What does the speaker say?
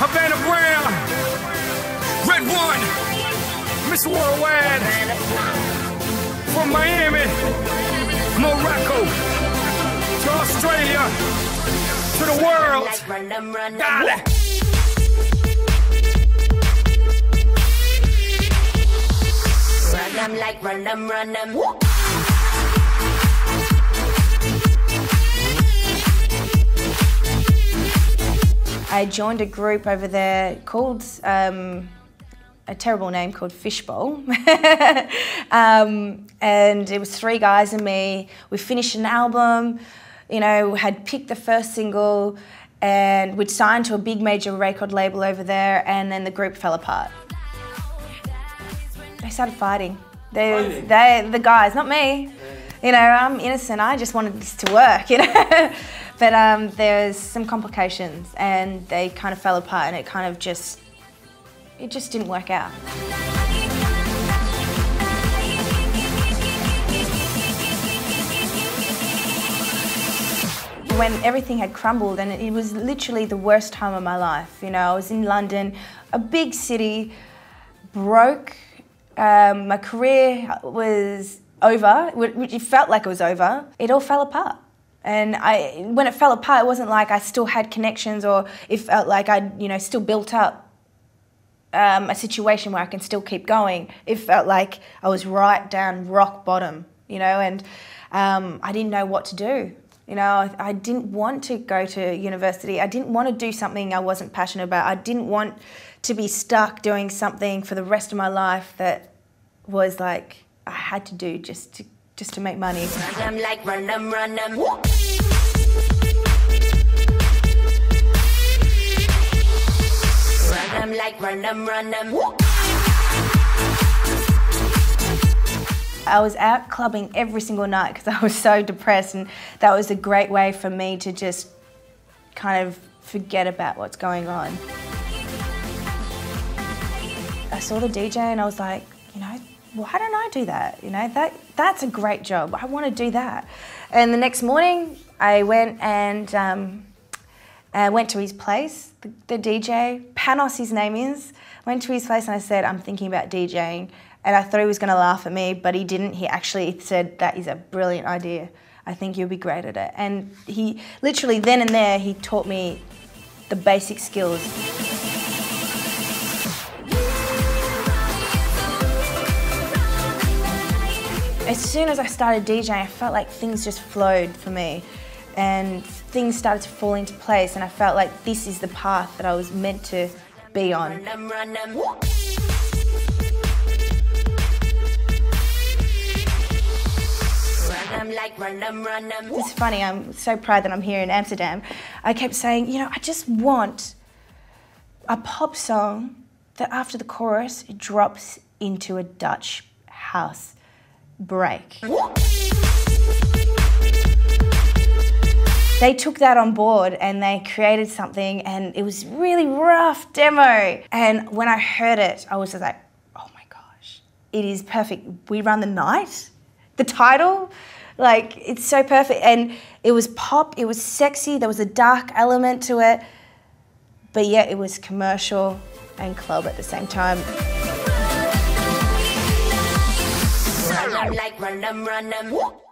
Havana Brown, Red One, Miss Worldwide, from Miami, Morocco, to Australia, to the world. Got it. Run 'em like run 'em, run 'em. I joined a group over there called a terrible name called Fishbowl, and it was 3 guys and me. We finished an album, you know, had picked the first single, and we'd signed to a big major record label over there, and then the group fell apart. They started fighting. The guys, not me. You know, I'm innocent. I just wanted this to work, you know. But there's some complications, and they kind of fell apart, and it kind of just, it just didn't work out. When everything had crumbled, and it was literally the worst time of my life. You know, I was in London, a big city, broke. My career was over, which it felt like it was over. It all fell apart. And when it fell apart, it wasn't like I still had connections, or it felt like I'd, you know, still built up a situation where I can still keep going. It felt like I was right down rock bottom, you know, and I didn't know what to do. You know, I didn't want to go to university. I didn't want to do something I wasn't passionate about. I didn't want to be stuck doing something for the rest of my life that was like I had to do just to make money. Run 'em like run 'em, run 'em. Run 'em like run 'em, run 'em. I was out clubbing every single night because I was so depressed, and that was a great way for me to just kind of forget about what's going on. I saw the DJ and I was like, you know, why don't I do that? You know, that's a great job. I want to do that. And the next morning, I went and went to his place, the DJ, Panos his name is. I went to his place and I said, I'm thinking about DJing. And I thought he was going to laugh at me, but he didn't. He actually said, that is a brilliant idea. I think you'll be great at it. And he literally then and there, he taught me the basic skills. As soon as I started DJing, I felt like things just flowed for me, and things started to fall into place, and I felt like this is the path that I was meant to be on. It's funny, I'm so proud that I'm here in Amsterdam. I kept saying, you know, I just want a pop song that after the chorus, it drops into a Dutch house break. They took that on board and they created something, and it was really rough demo. And when I heard it, I was just like, oh my gosh, it is perfect. We Run the Night, the title, like it's so perfect. And it was pop, it was sexy, there was a dark element to it, but yet it was commercial and club at the same time. Like run 'em, run 'em.